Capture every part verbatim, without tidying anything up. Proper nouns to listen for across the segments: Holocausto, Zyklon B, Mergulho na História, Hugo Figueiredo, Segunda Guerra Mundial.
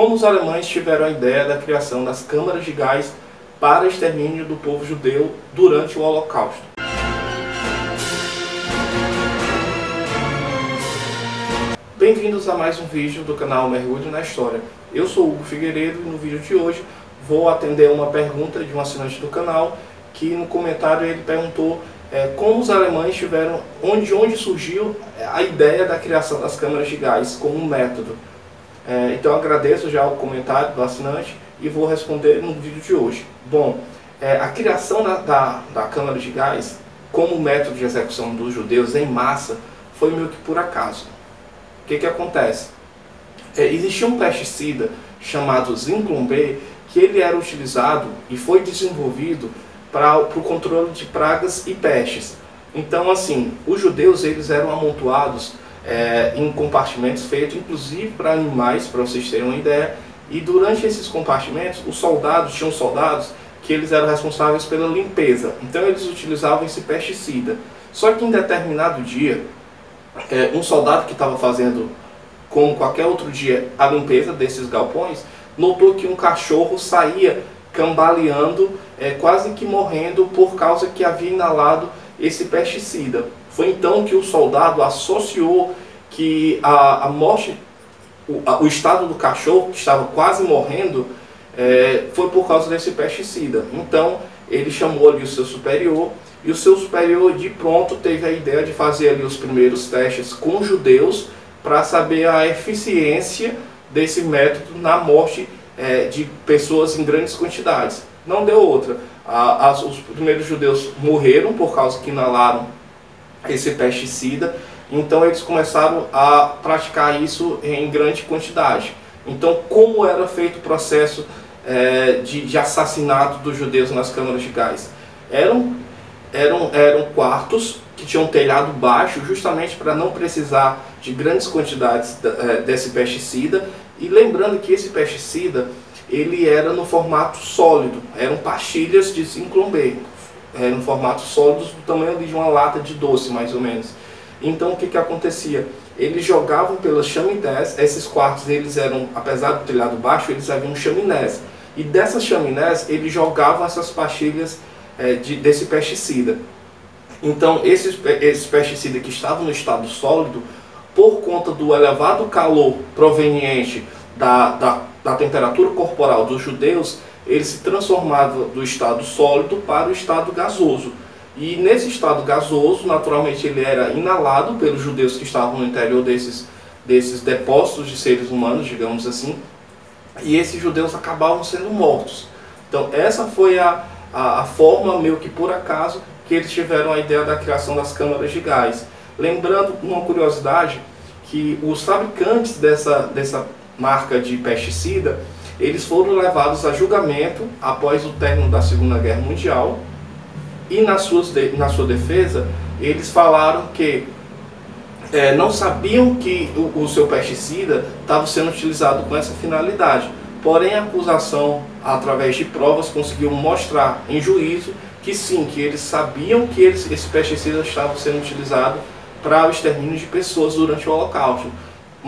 como os alemães tiveram a ideia da criação das câmaras de gás para extermínio do povo judeu durante o Holocausto. Bem-vindos a mais um vídeo do canal Mergulho na História. Eu sou Hugo Figueiredo e no vídeo de hoje vou atender uma pergunta de um assinante do canal que no comentário ele perguntou é, como os alemães tiveram, onde, onde surgiu a ideia da criação das câmaras de gás como um método. É, então agradeço já o comentário do assinante e vou responder no vídeo de hoje. Bom, é, a criação da, da, da câmara de gás como método de execução dos judeus em massa foi meio que por acaso. O que que acontece? É, existia um pesticida chamado Zyklon B, que ele era utilizado e foi desenvolvido para o controle de pragas e pestes. Então assim, os judeus eles eram amontoados é, em compartimentos feitos inclusive para animais, para vocês terem uma ideia. E durante esses compartimentos, os soldados, tinham soldados que eles eram responsáveis pela limpeza. Então eles utilizavam esse pesticida. Só que em determinado dia, é, um soldado que estava fazendo, como qualquer outro dia, a limpeza desses galpões, notou que um cachorro saía cambaleando, é, quase que morrendo, por causa que havia inalado esse pesticida. Foi então que o soldado associou que a, a morte... O estado do cachorro, que estava quase morrendo, é, foi por causa desse pesticida. Então, ele chamou ali o seu superior, e o seu superior de pronto teve a ideia de fazer ali os primeiros testes com judeus, para saber a eficiência desse método na morte é, de pessoas em grandes quantidades. Não deu outra. A, as, os primeiros judeus morreram por causa que inalaram esse pesticida. Então eles começaram a praticar isso em grande quantidade. Então como era feito o processo é, de, de assassinato dos judeus nas câmaras de gás? Eram, eram, eram quartos que tinham telhado baixo, justamente para não precisar de grandes quantidades desse pesticida. E lembrando que esse pesticida ele era no formato sólido, eram pastilhas de Zyklon B, no formato sólido do tamanho de uma lata de doce mais ou menos. Então o que que acontecia? Eles jogavam pelas chaminés, esses quartos eles eram, apesar do telhado baixo, eles haviam chaminés. E dessas chaminés eles jogavam essas pastilhas é, de, desse pesticida. Então esses, esses pesticidas que estavam no estado sólido, por conta do elevado calor proveniente da, da, da temperatura corporal dos judeus, eles se transformavam do estado sólido para o estado gasoso. E nesse estado gasoso, naturalmente ele era inalado pelos judeus que estavam no interior desses, desses depósitos de seres humanos, digamos assim, e esses judeus acabavam sendo mortos. Então essa foi a, a, a forma, meio que por acaso, que eles tiveram a ideia da criação das câmaras de gás. Lembrando, uma curiosidade, que os fabricantes dessa, dessa marca de pesticida, eles foram levados a julgamento após o término da Segunda Guerra Mundial, e na sua, na sua defesa, eles falaram que é, não sabiam que o, o seu pesticida estava sendo utilizado com essa finalidade. Porém, a acusação, através de provas, conseguiu mostrar em juízo que sim, que eles sabiam que eles, esse pesticida estava sendo utilizado para o extermínio de pessoas durante o Holocausto.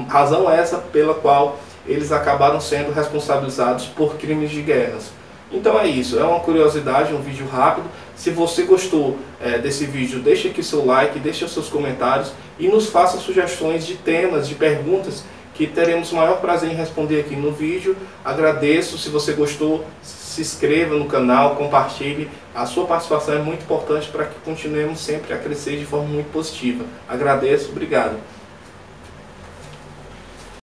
Razão essa pela qual eles acabaram sendo responsabilizados por crimes de guerras. Então é isso, é uma curiosidade, um vídeo rápido. Se você gostou é, desse vídeo, deixe aqui seu like, deixe os seus comentários e nos faça sugestões de temas, de perguntas, que teremos o maior prazer em responder aqui no vídeo. Agradeço, se você gostou, se inscreva no canal, compartilhe. A sua participação é muito importante para que continuemos sempre a crescer de forma muito positiva. Agradeço, obrigado.